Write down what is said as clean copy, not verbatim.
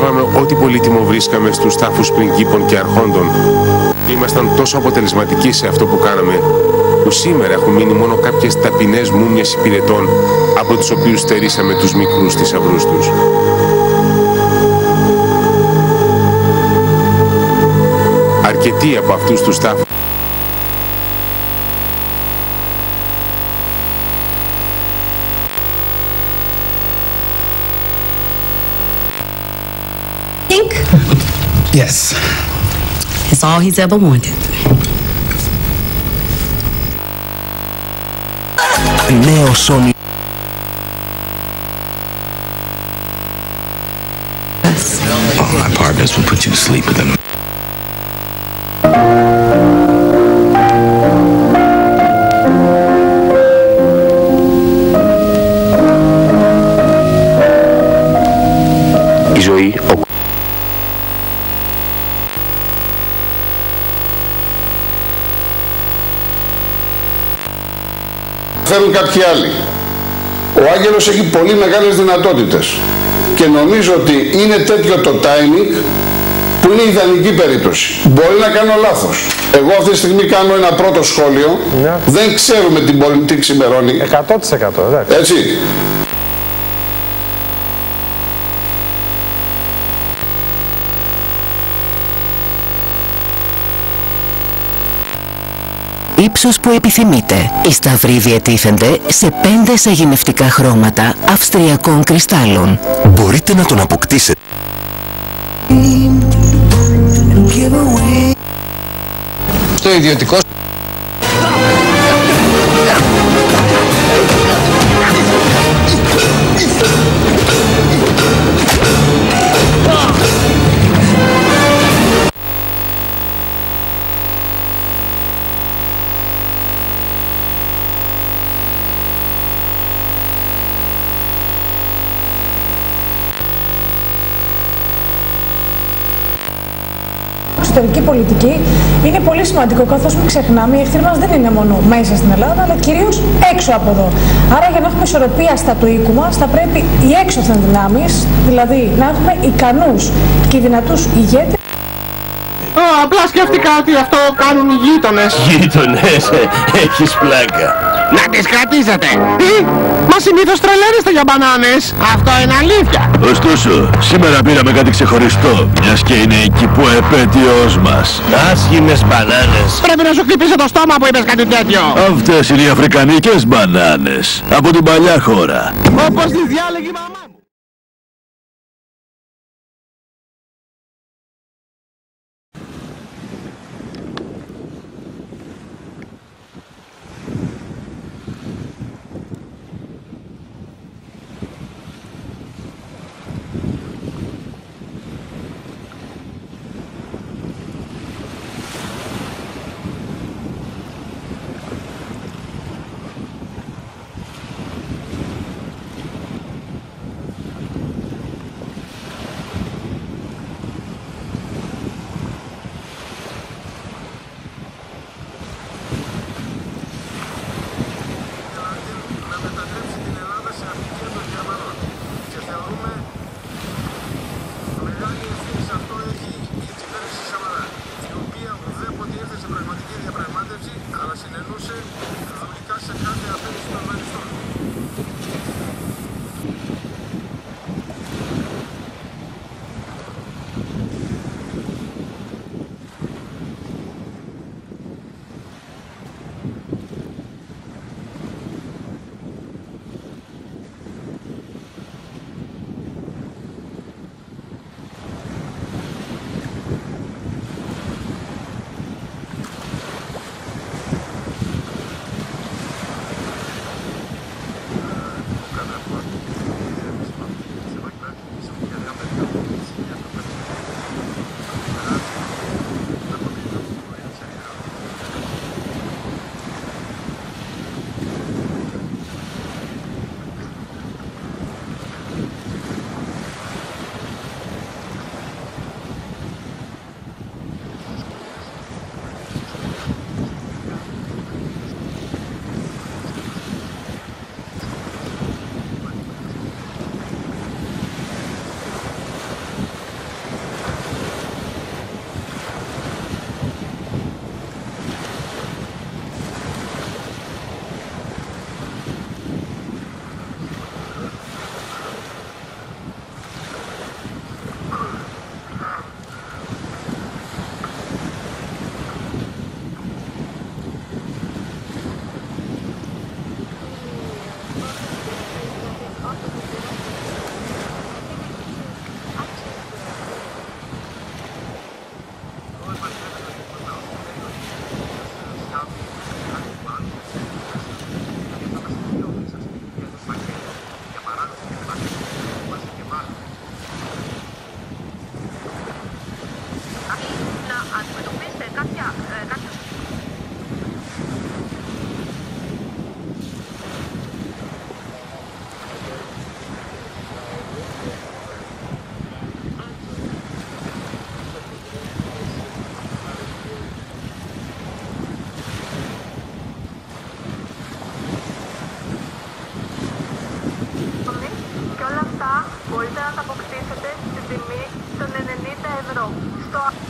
Λατρεύαμε ό,τι πολύτιμο βρίσκαμε στους τάφους πριγκίπων και αρχόντων. Ήμασταν τόσο αποτελεσματικοί σε αυτό που κάναμε, που σήμερα έχουν μείνει μόνο κάποιες ταπεινές μούμιες υπηρετών, από τους οποίους στερήσαμε τους μικρούς θησαυρούς τους. Αρκετοί από αυτούς τους τάφους Yes. It's all he's ever wanted. Νέο Sony. All my partners will put you to sleep with them. Η ζωή. Θέλουν κάποιοι άλλοι. Ο Άγγελος έχει πολύ μεγάλες δυνατότητες και νομίζω ότι είναι τέτοιο το timing που είναι η ιδανική περίπτωση. Μπορεί να κάνω λάθος. Εγώ αυτή τη στιγμή κάνω ένα πρώτο σχόλιο. Yeah. Δεν ξέρουμε την πολιτική ξημερώνει. 100%. Έτσι. Ύψος που επιθυμείτε. Οι σταυροί διατίθενται σε 5 σαγηνευτικά χρώματα αυστριακών κρυστάλλων. Μπορείτε να τον αποκτήσετε. Στο ιδιωτικό. Η εξωτερική πολιτική είναι πολύ σημαντικό, καθώς μην ξεχνάμε οι εχθροί μας δεν είναι μόνο μέσα στην Ελλάδα, αλλά κυρίως έξω από εδώ. Άρα, για να έχουμε ισορροπία στα του οίκου μας, θα πρέπει οι έξωθεν δυνάμεις, δηλαδή να έχουμε ικανούς και δυνατούς ηγέτες. Απλά σκέφτηκα ότι αυτό κάνουν οι γείτονες. Γείτονες, έχεις πλάκα. Να τις κρατήσετε. Τι, μα συνήθως τρελαίνεστε για μπανάνες. Αυτό είναι αλήθεια. Ωστόσο, σήμερα πήραμε κάτι ξεχωριστό, μιας και είναι η κηποεπέτειος μας. Άσχημες μπανάνες. Πρέπει να σου χτυπήσει το στόμα που είπες κάτι τέτοιο. Αυτές είναι οι αφρικανικές μπανάνες. Από την παλιά χώρα. Όπως τη διάλεγε η μαμά. τιμή των 90 ευρώ.